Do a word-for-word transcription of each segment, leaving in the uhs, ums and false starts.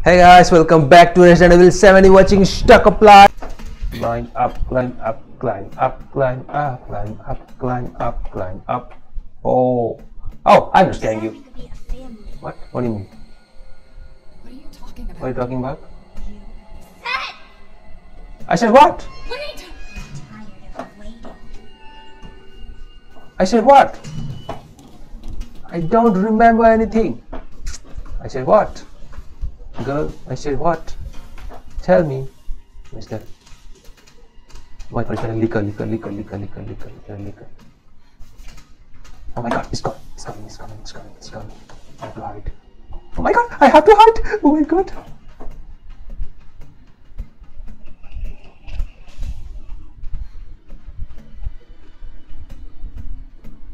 Hey guys, welcome back to Resident Evil seven. You're watching Stuck Apply. Climb up, climb up, climb up, climb up, climb up, climb up, climb up. Oh, oh, I understand you. What? What do you mean? What are you talking about? What are you talking about? Hey! I said what? Wait! I said what? I don't remember anything. I said what? Girl, I said what? Tell me, mister. Why are you liquor, liquor, liquor, liquor, liquor, liquor, liquor, liquor? Oh my god, it's coming, it's coming, it's coming, it's coming, it's coming. I have to hide. Oh my god, I have to hide! Oh my god.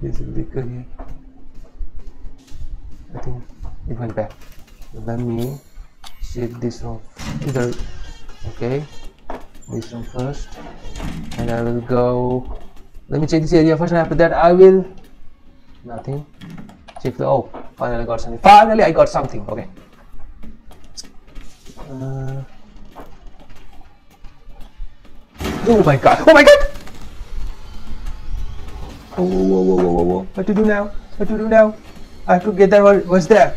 There's a liquor here. I think it went back. Let me shake this off. Either okay, this one first, and I will go. Let me check this area first, and after that I will nothing. Check the oh. Finally, I got something. Finally, I got something. Okay. Uh, oh my god! Oh my god! Oh, whoa, whoa, whoa, whoa, whoa! What to do now? What to do now? I have to get that one. What's there?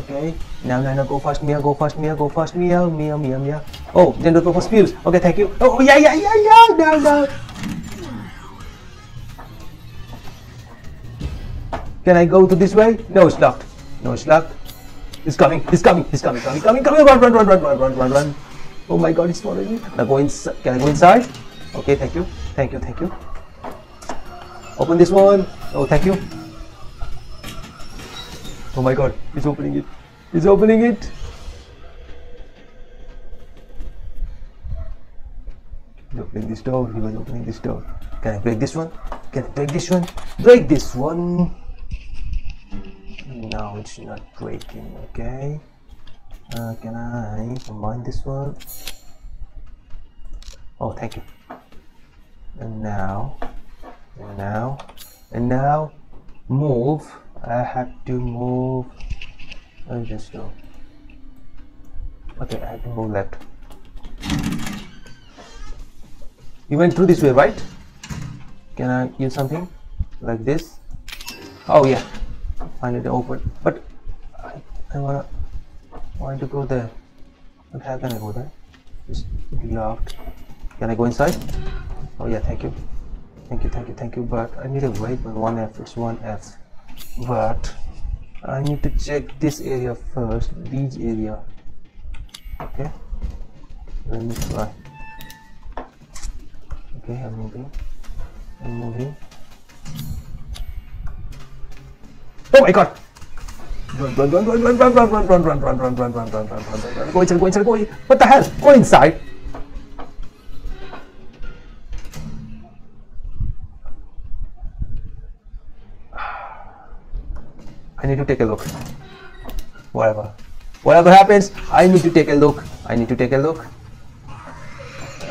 Okay, now, now, now, go fast, Mia, go fast, Mia, go fast, Mia, Mia, Mia, Mia. Oh, then don't go for spews. Okay, thank you. Oh, yeah, yeah, yeah, yeah, now, now. Can I go to this way? No, it's locked. No, it's locked. It's coming, it's coming, it's coming, coming, coming, coming. Run, run, run, run, run, run, run, run. Oh my god, it's following me. Now go inside. Can I go inside? Okay, thank you, thank you, thank you. Open this one. Oh, thank you. Oh my god, he's opening it. He's opening it. He's opening this door. He was opening this door. Can I break this one? Can I break this one? Break this one. No, it's not breaking. Okay. Uh, can I combine this one? Oh, thank you. And now, and now, and now, move. I have to move. I'll just go. Okay, I have to move left. You went through this way, right? Can I use something like this? Oh yeah, find it open. But I, I wanna want to go there. But how can I go there? Just locked. Can I go inside? Oh yeah, thank you, thank you, thank you, thank you. But I need to wait for one F. It's one F. But I need to check this area first, these area. Okay, let me try. Okay, I'm moving. I'm moving. Oh my god! Run, run, run, run, run, run, run, run, run, run, run, run, run, run, run, run, run. Go inside, go inside, go in. What the hell? Go inside. I need to take a look. Whatever. Whatever happens, I need to take a look. I need to take a look.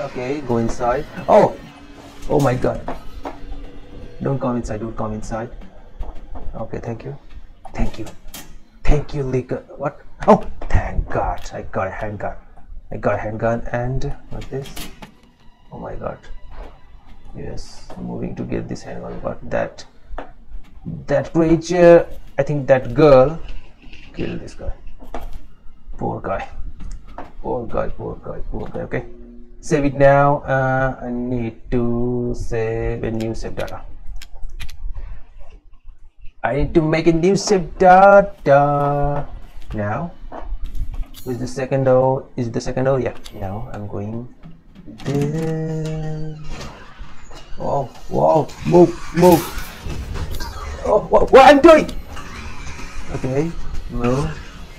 Okay, go inside. Oh! Oh my god. Don't come inside, don't come inside. Okay, thank you. Thank you. Thank you, liquor. What? Oh! Thank god. I got a handgun. I got a handgun and what this? Oh my god. Yes, I'm moving to get this handgun, but that that creature. I think that girl killed this guy. Poor guy. Poor guy, poor guy, poor guy. Okay. Save it now. Uh, I need to save a new save data. I need to make a new save data. Now. Is the second O? Is the second O? Yeah. Now I'm going there. Oh, wow. Move, move. Oh, what, what I'm doing? Okay, move,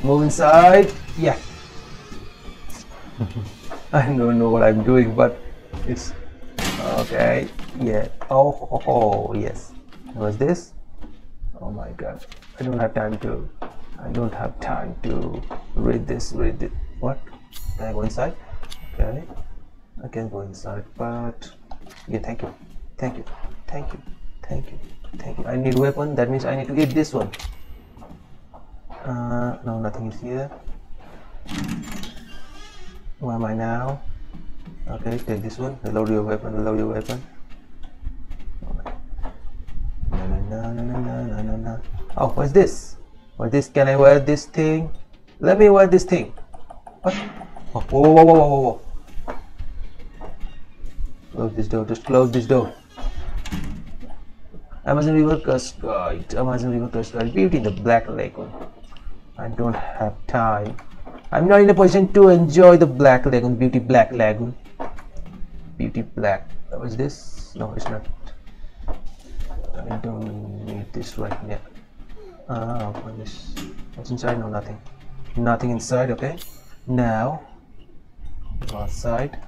move inside. Yeah. I don't know what I'm doing, but it's okay. Yeah. Oh, oh, oh yes. What's this? Oh my god! I don't have time to. I don't have time to read this. Read this. What? Can I go inside? Okay. I can go inside, but yeah. Thank you. Thank you. Thank you. Thank you. Thank you. I need weapon. That means I need to get this one. Uh, no, nothing is here. Where am I now? Okay, take this one. Reload your weapon. Reload your weapon. Right. No, no, no, no, no, no, no. Oh, what's this? What this? Can I wear this thing? Let me wear this thing. What? Oh, whoa, whoa, whoa, whoa, whoa! Close this door. Just close this door. Amazon River Coast Guide. Amazon River Coast Guide. Beauty in the Black Lagoon. I don't have time. I'm not in a position to enjoy the Black Lagoon. Beauty Black Lagoon. Beauty Black. What is this? No, it's not. I don't need this right now. Ah, what is? What's inside? No, nothing. Nothing inside. Okay. Now, outside.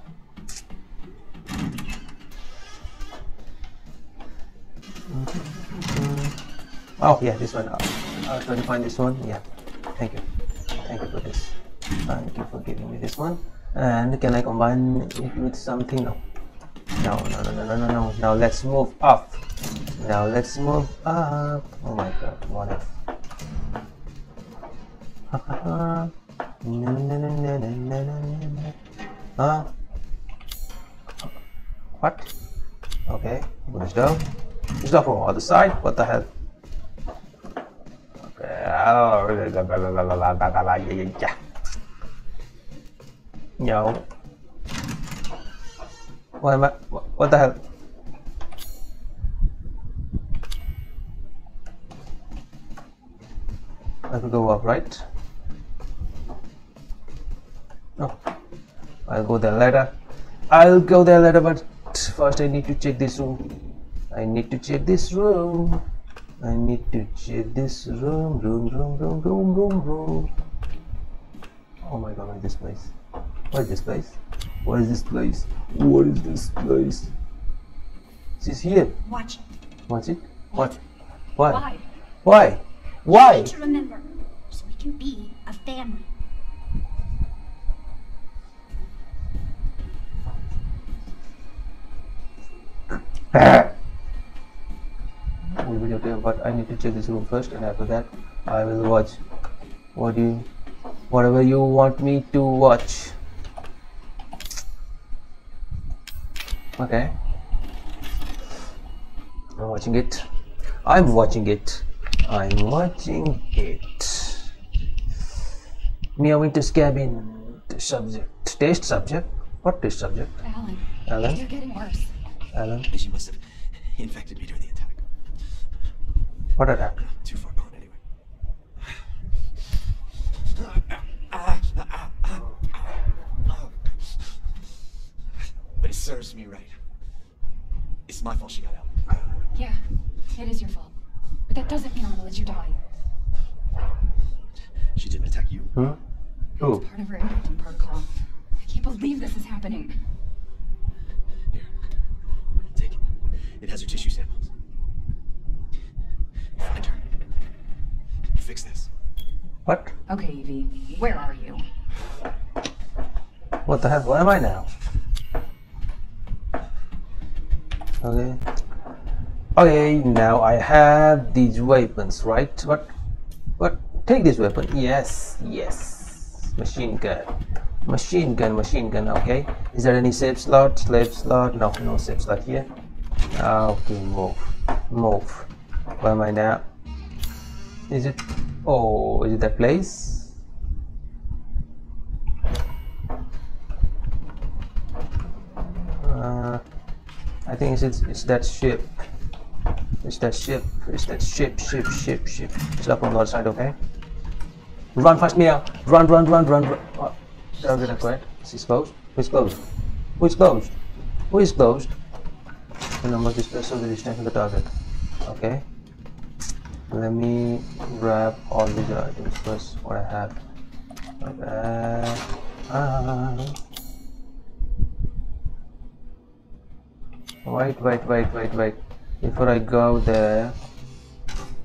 Oh yeah, this one. I'll try to find this one. Yeah, thank you, thank you for this. Thank you for giving me this one. And can I combine it with something? No, no, no, no, no, no, no. Now let's move up. Now let's move up. Oh my God, what if? Ah, no, no, no, no, no, no, no. Huh? What? Okay, push down. Push down from the other side. What the hell? Oh, no. What am I? What the hell? I could go up, right? No. I'll go there later. I'll go there later, but first I need to check this room. I need to check this room. I need to check this room, room, room, room, room, room, room. Oh my God, what is this place? What is this place? What is this place? What is this place? She's here. Watch it. Watch it? What? Why? Why? Why? Why? You need to remember, so we can be a family. But I need to check this room first, and after that I will watch what you whatever you want me to watch. Okay, I'm watching it. I'm watching it. I'm watching it. Mia Winter's Cabin. Subject. Taste subject. What taste subject? Alan. Alan. You're getting worse. Alan. She must have infected me during the attack. What attack? Too far gone anyway. But it serves me right. It's my fault she got out. Yeah, it is your fault. But that doesn't mean I'm gonna let you die. She didn't attack you? Huh? Who? It's part of her infecting protocol. I can't believe this is happening. Here. Take it. It has her tissue samples. Find her. Fix this. What? Okay, Evie. Where are you? What the hell? Where am I now? Okay. Okay, now I have these weapons, right? What? What? Take this weapon. Yes, yes. Machine gun. Machine gun, machine gun. Okay. Is there any safe slot? Slave slot? No, no safe slot here. Okay, move. Move. Where am I now? Is it? Oh, is it that place? Uh, I think it's, it's that ship. It's that ship. It's that ship. Ship. Ship. Ship. It's up on the other side. Okay. Run fast, Mia! Run! Run! Run! Run! Run! Oh, don't get up, right? She's closed. Who's closed? Who's closed? Who is closed? The number of displays of the distance from the target. Okay. Let me grab all these items first. What I have. Okay. Ah. Wait, wait, wait, wait, wait. Before I go there,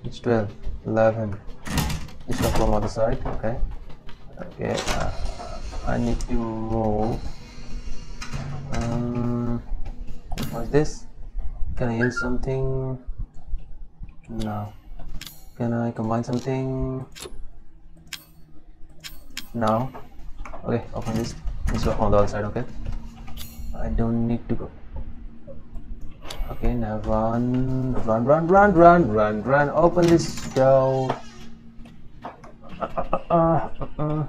it's twelve, eleven. It's not from other side. Okay. Okay. Uh, I need to move. Um. What's this? Can I use something? No. Can I combine something? No. Okay, open this. It's on the other side, okay? I don't need to go. Okay, now run, run, run, run, run, run, run. Open this door. Uh, uh, uh, uh, uh.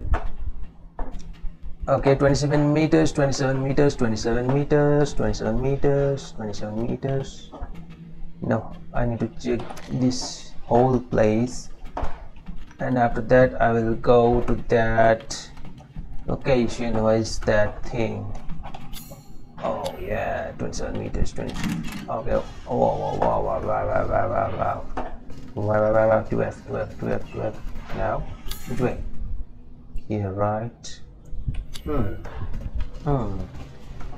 Okay, twenty-seven meters, twenty-seven meters, twenty-seven meters, twenty-seven meters, twenty-seven meters. No, I need to check this whole place, and after that I will go to that location. Where is that thing? Oh yeah, twenty-seven meters, twenty. Okay. Wow, wow, wow, wow, wow, wow, wow, wow, wow, wow. To left, to left, to left, to left. Now, which way? Here, right. Hmm. Hmm.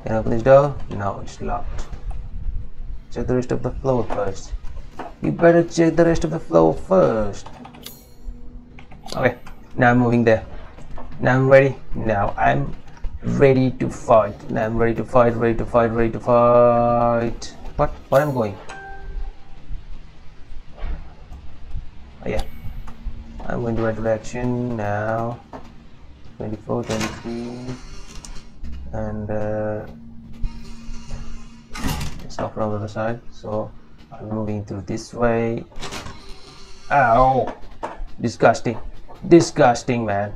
Can I open this door? No, it's locked. Check the rest of the floor first. You better check the rest of the floor first. Okay. Now I'm moving there. Now I'm ready. Now I'm ready to fight. Now I'm ready to fight. Ready to fight. Ready to fight. What? Where I'm going? Oh yeah. I'm going to right direction now. twenty-four, twenty-three, and uh, it's off from the other side, so I'm moving through this way. Ow! Disgusting. Disgusting, man.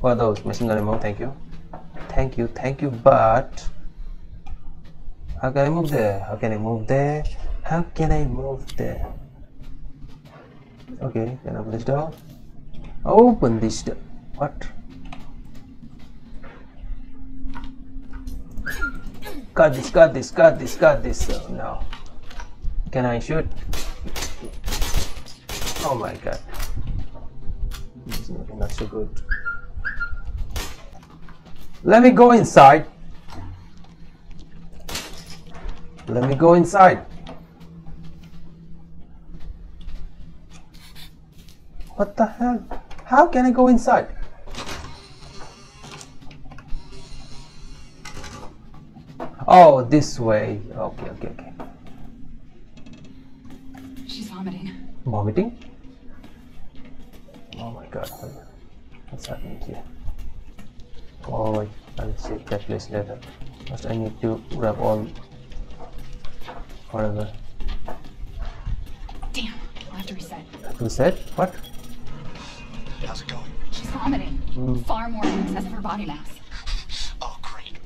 What are those? Machine gun ammo, thank you. Thank you, thank you, but how can I move there? How can I move there? How can I move there? Okay, can I open this door? Open this door. What? Cut this, cut this, cut this, cut this. Oh, no. Can I shoot? Oh my god. This is not, not so good. Let me go inside. Let me go inside. What the hell? How can I go inside? Oh, this way. Okay, okay, okay. She's vomiting. Vomiting? Oh my god. What's happening here? Oh wait, I'll save that place later. First I need to grab all forever. Damn, I'll have to reset. Reset? What? How's it going? She's vomiting. Mm. Far more in excess of her body mass. Oh, great.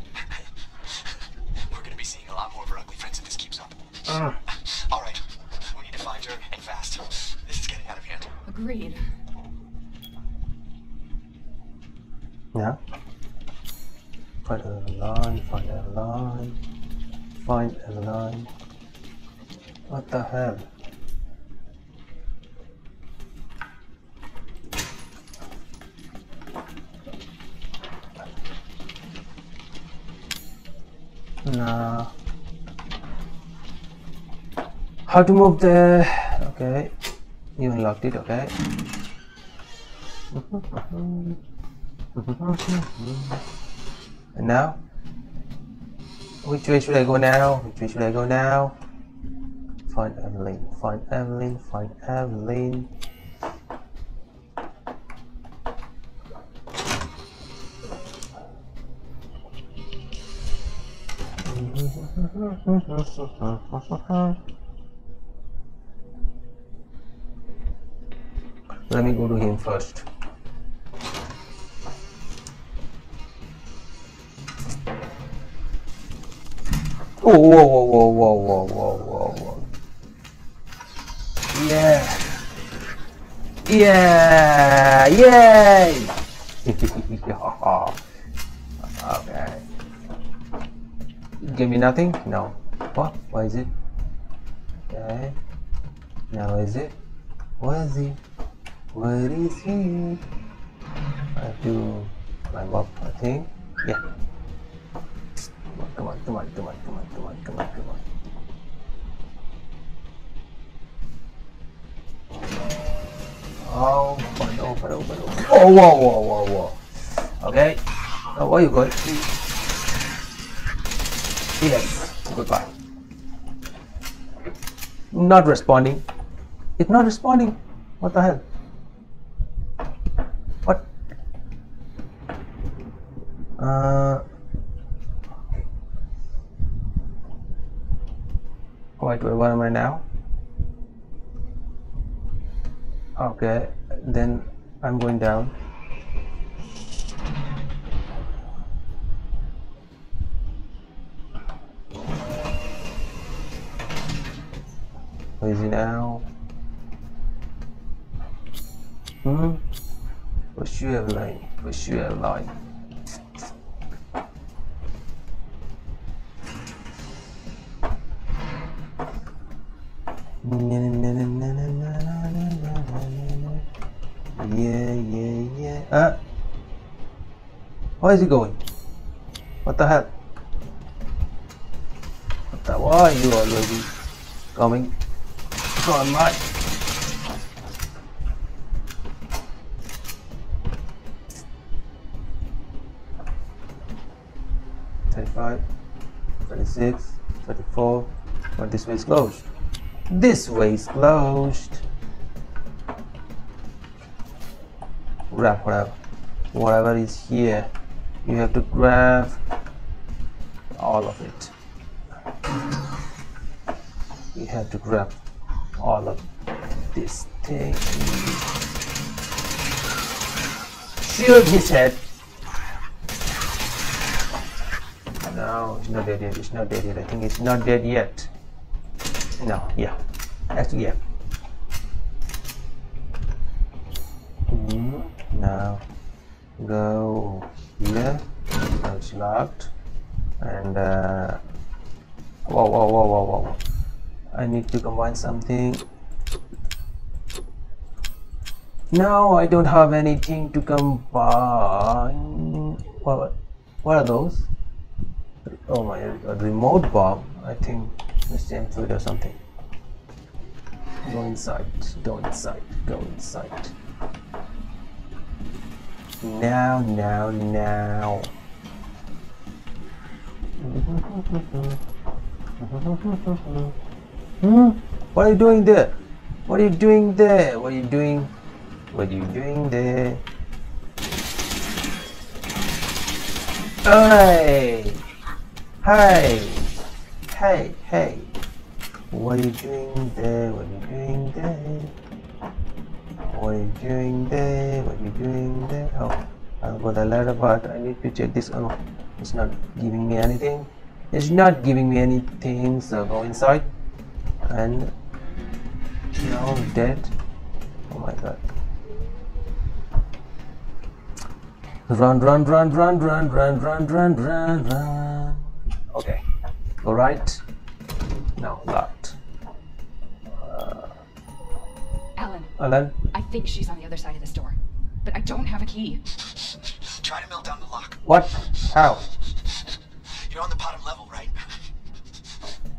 We're going to be seeing a lot more of her ugly friends if this keeps up. Uh. All right. We need to find her and fast. This is getting out of hand. Agreed. Yeah. Find Evelyn. Find Evelyn. Find Evelyn. What the hell? Nah. How to move there? Okay, you unlocked it. Okay. And now, which way should I go now? Which way should I go now? Find Evelyn. Find Evelyn. Find Evelyn. Let me go to him first. Oh, whoa, whoa, whoa, whoa, whoa, whoa, whoa, whoa. Yeah. Yeah. Yay. Okay. Give me nothing? No. What? Why is it? Okay. Now is it? Where is he? Where is he? I have to climb up, I think. Yeah. Come on, come on, come on, come on, come on, come on, come on. Oh, open, open, open, open. Oh, whoa, whoa, whoa, whoa. Okay. Now where you going? Yes. Goodbye. Not responding. It's not responding. What the hell? Uh, what, where am I now? Okay, then I'm going down. Where is he now? Hmm? Push you, Evelyn. Push you, Evelyn. Yeah, yeah, yeah. Ah! Where is he going? What the hell? What the? Why are you already coming? Come on, mate. thirty-five, thirty-six, thirty-four, but this way is closed. This way is closed. Grab whatever. Whatever is here, you have to grab all of it. You have to grab all of this thing. Shield his head. No, it's not dead yet. It's not dead yet. I think it's not dead yet. No, yeah. Actually, yeah. Mm, now, go here. Now it's locked. And, uh, whoa, whoa, whoa, whoa, whoa. I need to combine something. No, I don't have anything to combine. What, what are those? Oh my, a remote bomb, I think the same food or something. Go inside, go inside, go inside. Now, now, now. Hmm? What are you doing there? What are you doing there? What are you doing? What are you doing there? Hey! Hey, hey, hey, what are you doing there? What are you doing there? What are you doing there? What are you doing there? Oh, I've got a ladder, but I need to check this. Oh, it's not giving me anything. It's not giving me anything, so go inside. And now dead. Oh my god. Run, run, run, run, run, run, run, run, run, run. Okay, all right. Now locked. Uh, Ellen. Ellen. I think she's on the other side of this door, but I don't have a key. Try to melt down the lock. What? How? You're on the bottom level, right?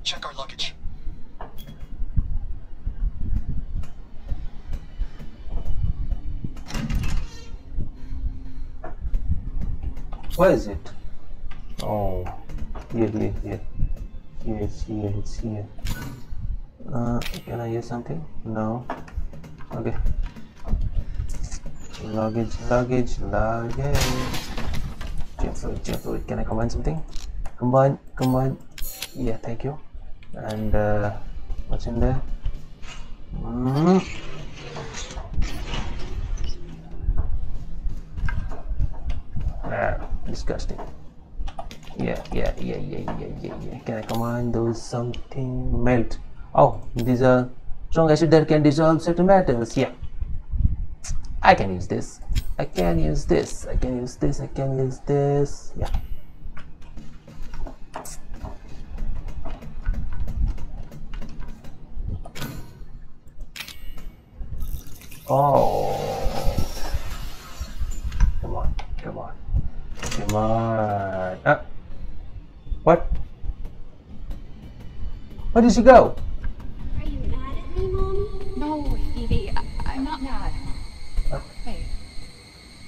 Check our luggage. Where is it? Oh. Here, here, here, here, it's here, it's here. Uh, can I hear something? No. Okay. Luggage, luggage, luggage. Careful, careful. Can I combine something? Combine, combine. Yeah, thank you. And uh, what's in there? Mm-hmm. Ah, disgusting. Yeah, yeah, yeah, yeah, yeah, yeah, yeah. Can I command those something melt? Oh, these are strong acid that can dissolve certain metals. Yeah, I can use this. I can use this. I can use this. I can use this. Yeah. Oh, come on, come on, come on. Ah. What? Where did she go? Are you mad at me, Mom? No, Evie, I I'm not mad. Huh? Wait,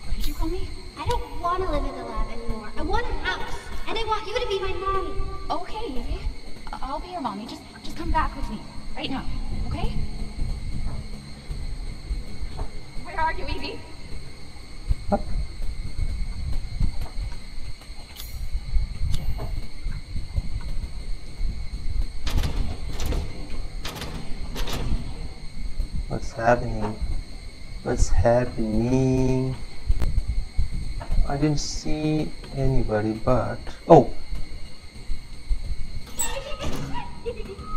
what did you call me? I don't want to live in the lab anymore. I want a house, and I want you to be my mommy. Okay, Evie, I'll be your mommy. Just, just come back with me right now, okay? Where are you, Evie? What? happening? What's happening? I didn't see anybody, but oh,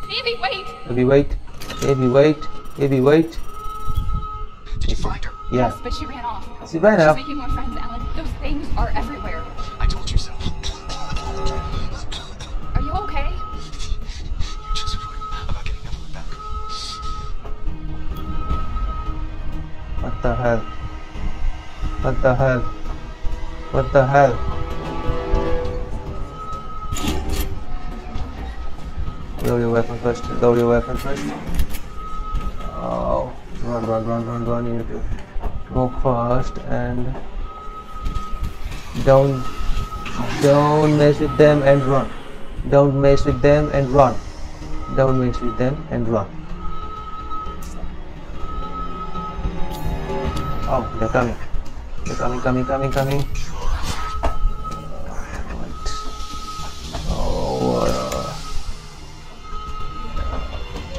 baby, wait, baby, wait, baby, wait, baby, wait. Did you find her? Yeah. Yes, but she ran off. She ran off. She's making more friends, Alan. Those things are everywhere. I told you so. Are you okay? You're just worried about getting Evelyn back. What the hell? What the hell? What the hell? Load your weapon first. Load your weapon first. Oh, run, run, run, run, run. You need to go fast and don't, don't mess with them and run. Don't mess with them and run. Don't mess with them and run. Oh, they're coming. They're coming, coming, coming, coming.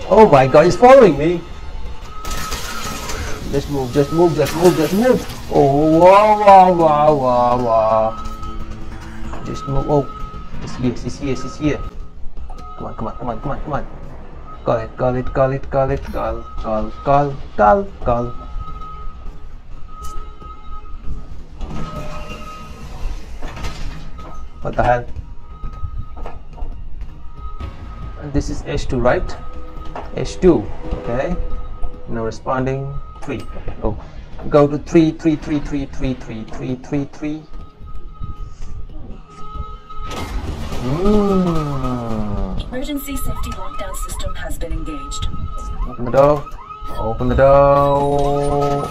Oh my god, he's following me! Just move, just move, just move, just move! Oh, wow, wow, wow, wow, wow. Just move, oh. It's here, it's here, it's here. Come on, come on, come on, come on, come on. Call it, call it, call it, call it, call, call, call, call, call. What the hell? And this is H two, right? H two, okay, now responding three. Oh, go to three, three, three, three, three, three, three, three, three. Mm. Emergency safety lockdown system has been engaged. Open the door. Open the door.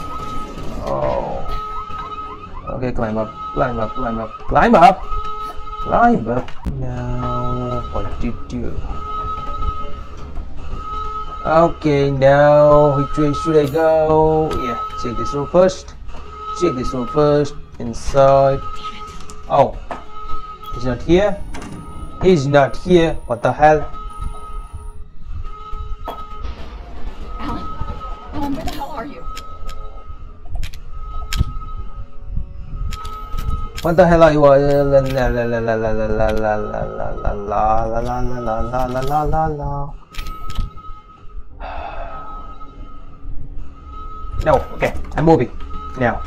Oh. Okay, climb up, climb up, climb up, climb up, climb up. Now, what do you do? Okay, now which way should I go? Yeah, check this room first. Check this room first. Inside. Oh, he's not here. He's not here. What the hell? Alan, Alan, where the hell are you? What the hell are you? La la la la la la la la la la la la la la la la la la la la la. No, okay, I'm moving now.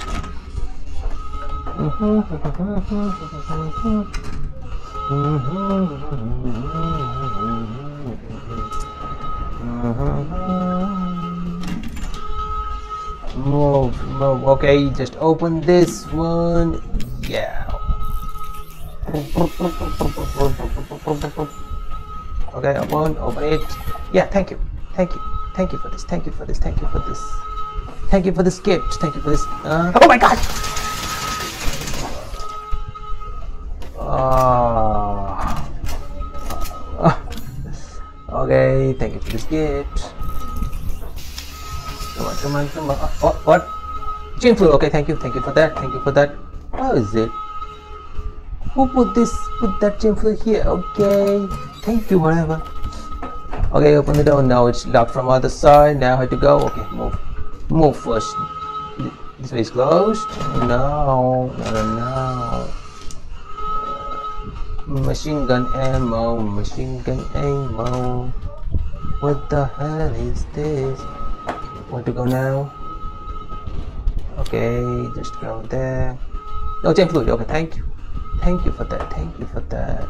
Move, move, okay, just open this one, yeah. Okay, open, open it. Yeah, thank you, thank you, thank you for this, thank you for this, thank you for this. Thank you for this gift. Thank you for this. Uh, oh my god! Uh, okay, thank you for this gift. Come on, come on, come on. Oh, what? Chain flu. Okay, thank you. Thank you for that. Thank you for that. How is it? Who put this, put that chain flu here? Okay. Thank you, whatever. Okay, open the door. Now it's locked from other side. Now I have to go. Okay, move. Move first. This way is closed. No, no, no. Machine gun ammo, machine gun ammo. What the hell is this? Want to go now? Okay, just go there. No chain fluid. Okay, thank you, thank you for that. Thank you for that.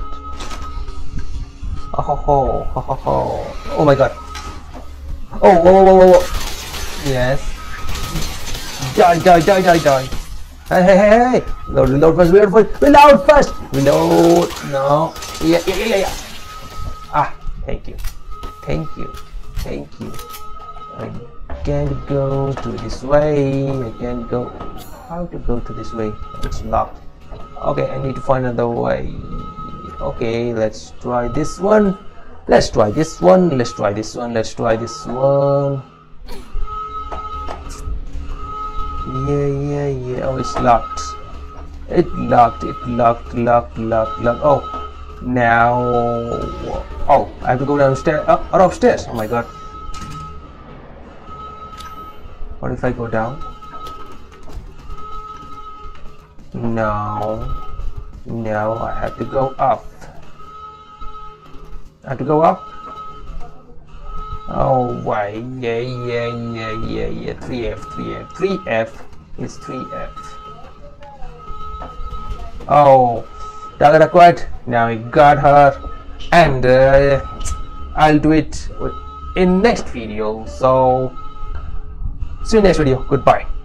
Oh ho ho, ho ho ho. Oh my god. Oh whoa whoa whoa whoa. Yes. Die, die, die, die, die. Hey, hey, hey, hey. Reload, reload first, reload first. Reload first. Reload. No. Yeah, yeah, yeah, yeah. Ah, thank you. Thank you. Thank you. I can't go to this way. I can't go. How to go to this way? It's locked. Okay, I need to find another way. Okay, let's try this one. Let's try this one. Let's try this one. Let's try this one. Yeah, yeah, yeah. Oh, it's locked. It locked. It locked. Locked. Locked. Locked. Oh, now. Oh, I have to go downstairs. Up or upstairs? Oh my god. What if I go down? No. No, I have to go up. I have to go up? Oh, why? Yeah, yeah, yeah, yeah, yeah. three F, three F, three F is three F. Oh, Dagger acquired. Now we got her, and uh, I'll do it in next video. So, see you next video. Goodbye.